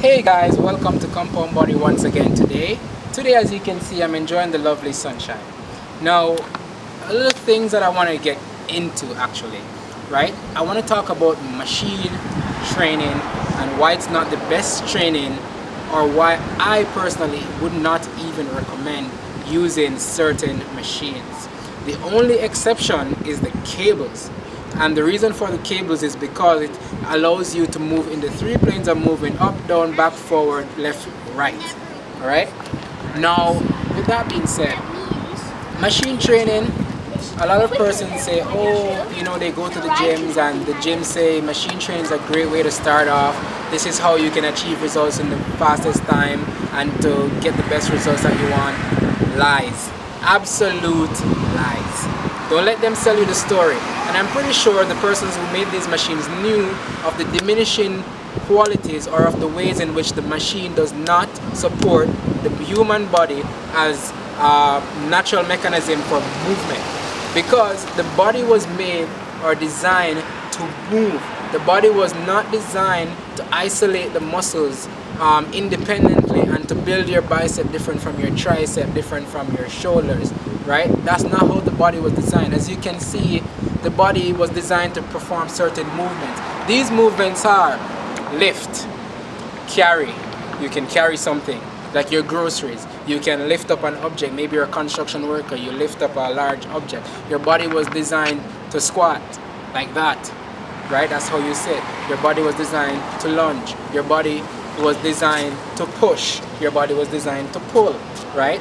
Hey guys, welcome to Compound Body once again today. As you can see, I'm enjoying the lovely sunshine. Now, a little things that I want to get into actually, right? I want to talk about machine training and why it's not the best training, or why I personally would not even recommend using certain machines. The only exception is the cables, and the reason for the cables is because it allows you to move in the three planes of moving: up, down, back, forward, left, right. All right, now with that being said, machine training, a lot of persons say, oh, you know, they go to the gyms and the gyms say machine training is a great way to start off. This is how you can achieve results in the fastest time and to get the best results that you want. Lies, absolute lies. Don't let them sell you the story. And I'm pretty sure the persons who made these machines knew of the diminishing qualities or of the ways in which the machine does not support the human body as a natural mechanism for movement. Because the body was made or designed to move. The body was not designed to isolate the muscles independently and to build your bicep different from your tricep, different from your shoulders, right? That's not how the body was designed. As you can see, the body was designed to perform certain movements. These movements are lift, carry. You can carry something like your groceries. You can lift up an object. Maybe you're a construction worker, you lift up a large object. Your body was designed to squat like that, right? That's how you sit. Your body was designed to lunge. Your body was designed to push. Your body was designed to pull, right?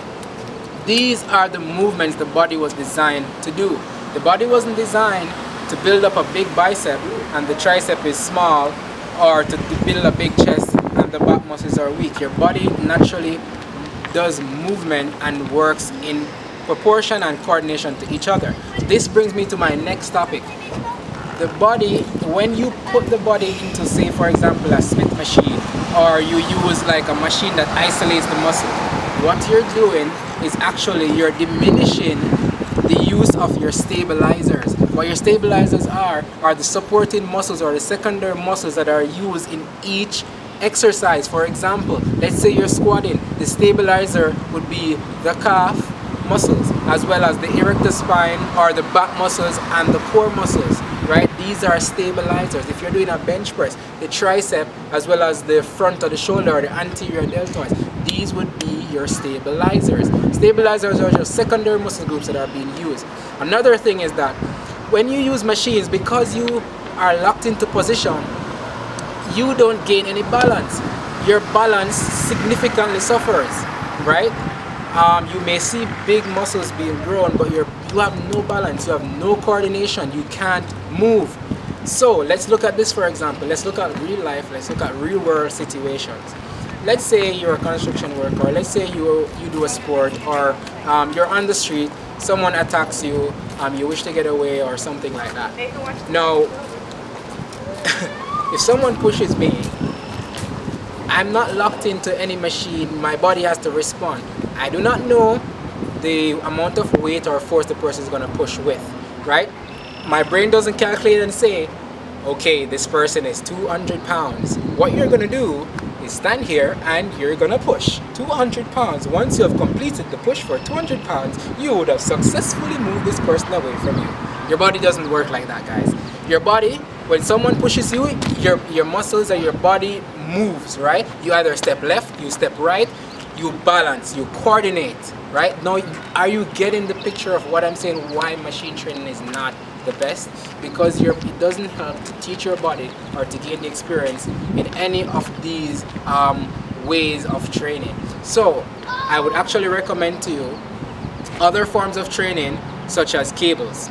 These are the movements the body was designed to do. The body wasn't designed to build up a big bicep and the tricep is small, or to build a big chest and the back muscles are weak. Your body naturally does movement and works in proportion and coordination to each other. This brings me to my next topic. The body, when you put the body into, say for example, a Smith machine, or you use like a machine that isolates the muscle, what you're doing is actually you're diminishing the use of your stabilizers. What your stabilizers are the supporting muscles or the secondary muscles that are used in each exercise. For example, let's say you're squatting, the stabilizer would be the calf muscles, as well as the erector spine or the back muscles and the core muscles, right? These are stabilizers. If you're doing a bench press, the tricep, as well as the front of the shoulder or the anterior deltoids, these would be your stabilizers. Stabilizers are just secondary muscle groups that are being used. Another thing is that when you use machines, because you are locked into position, you don't gain any balance. Your balance significantly suffers, right? You may see big muscles being grown, but you have no balance, you have no coordination, you can't move. So let's look at this for example. Let's look at real life, let's look at real world situations. Let's say you're a construction worker, or let's say you do a sport, or you're on the street, someone attacks you, you wish to get away or something like that. Now, if someone pushes me, I'm not locked into any machine, my body has to respond. I do not know the amount of weight or force the person is going to push with, right? My brain doesn't calculate and say, okay, this person is 200 pounds. What you're going to do, stand here and you're gonna push 200 pounds. Once you have completed the push for 200 pounds, you would have successfully moved this person away from you. Your body doesn't work like that, guys. Your body, when someone pushes you, your muscles and your body moves, right? You either step left, you step right, you balance, you coordinate, right? Now, are you getting the picture of what I'm saying, why machine training is not the best? Because it doesn't help to teach your body or to gain the experience in any of these ways of training. So I would actually recommend to you other forms of training, such as cables,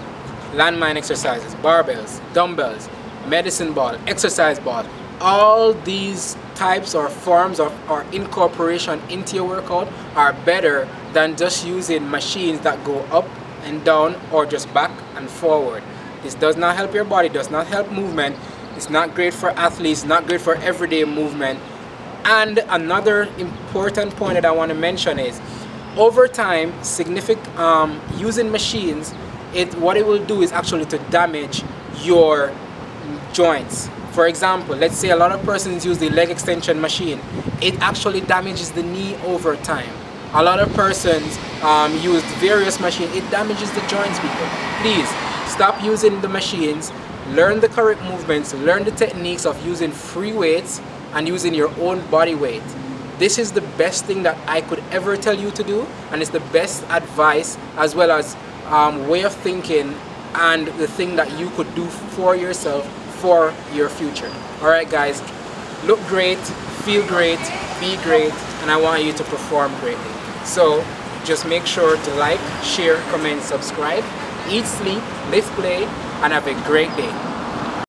landmine exercises, barbells, dumbbells, medicine ball, exercise ball. All these types or forms of or incorporation into your workout are better than just using machines that go up and down or just back and forward. This does not help your body, does not help movement. It's not great for athletes, not great for everyday movement. And another important point that I want to mention is, over time, significant using machines, what it will do is actually to damage your joints. For example, let's say a lot of persons use the leg extension machine. It actually damages the knee over time. A lot of persons used various machines. It damages the joints, people. Please, stop using the machines. Learn the correct movements. Learn the techniques of using free weights and using your own body weight. This is the best thing that I could ever tell you to do, and it's the best advice as well as way of thinking and the thing that you could do for yourself for your future. Alright guys, look great, feel great, be great, and I want you to perform greatly. So just make sure to like, share, comment, subscribe, eat, sleep, live, play, and have a great day.